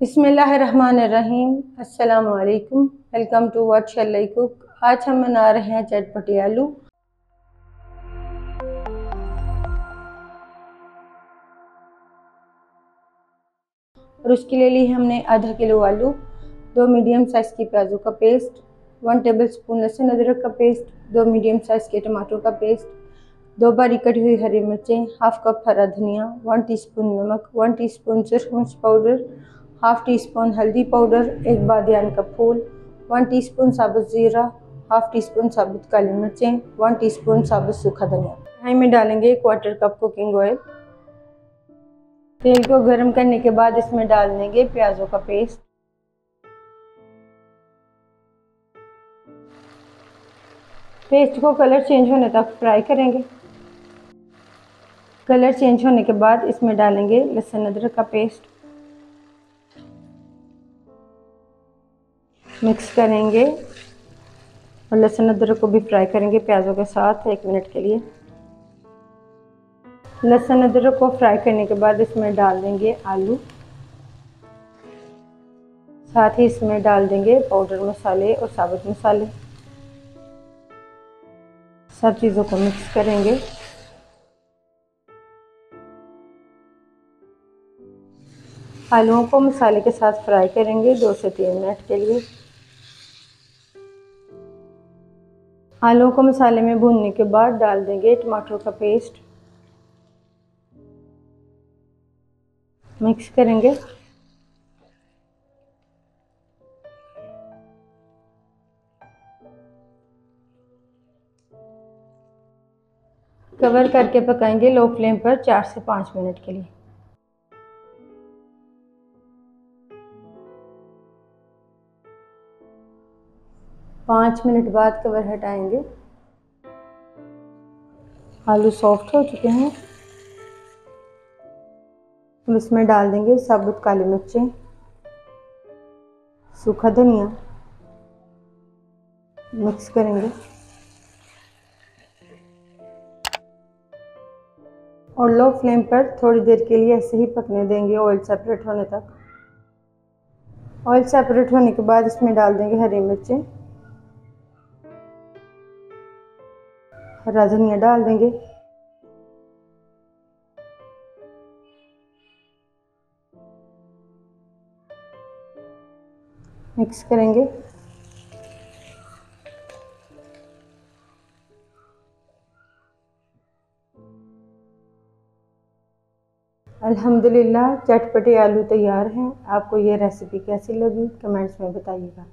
बिस्मिल्लाहिर्रहमानिर्रहीम, अस्सलामु अलैकुम। Welcome to what shall I cook. आज हम बना रहे हैं चटपटे आलू। और उसके लिए ली हमने आधा किलो आलू, 2 मीडियम साइज़ की प्याज़ों का पेस्ट, 1 टेबलस्पून लहसुन अदरक का पेस्ट, 2 मीडियम साइज़ के टमाटर का पेस्ट, 2 बारीक कटी हुई हरी मिर्चें, हाफ कप हरा धनिया, 1 टीस्पून नमक, 1 टीस्पून सूरख मिर्च पाउडर, हाफ़ टी स्पून हल्दी पाउडर, एक बादियान का फूल, 1 टीस्पून साबुत ज़ीरा, हाफ़ टी स्पून साबुत काली मिर्चें, 1 टीस्पून साबुत सूखा धनिया। कढ़ाई में डालेंगे 1/4 कप कुकिंग ऑयल। तेल को गर्म करने के बाद इसमें डाल देंगे प्याज़ों का पेस्ट। पेस्ट को कलर चेंज होने तक फ्राई करेंगे। कलर चेंज होने के बाद इसमें डालेंगे लहसुन अदरक का पेस्ट, मिक्स करेंगे और लहसुन अदरक को भी फ्राई करेंगे प्याज़ों के साथ 1 मिनट के लिए। लहसुन अदरक को फ्राई करने के बाद इसमें डाल देंगे आलू, साथ ही इसमें डाल देंगे पाउडर मसाले और साबुत मसाले। सब चीज़ों को मिक्स करेंगे। आलूओं को मसाले के साथ फ्राई करेंगे 2 से 3 मिनट के लिए। आलूओं को मसाले में भूनने के बाद डाल देंगे टमाटर का पेस्ट, मिक्स करेंगे। कवर करके पकाएंगे लो फ्लेम पर 4 से 5 मिनट के लिए। पाँच मिनट बाद कवर हटाएंगे। आलू सॉफ्ट हो चुके हैं। अब इसमें डाल देंगे साबुत काली मिर्चें, सूखा धनिया, मिक्स करेंगे और लो फ्लेम पर थोड़ी देर के लिए ऐसे ही पकने देंगे ऑयल सेपरेट होने तक। ऑयल सेपरेट होने के बाद इसमें डाल देंगे हरी मिर्चें, हरा धनिया डाल देंगे। मिक्स करेंगे। अल्हम्दुलिल्लाह चटपटे आलू तैयार हैं। आपको ये रेसिपी कैसी लगी कमेंट्स में बताइएगा।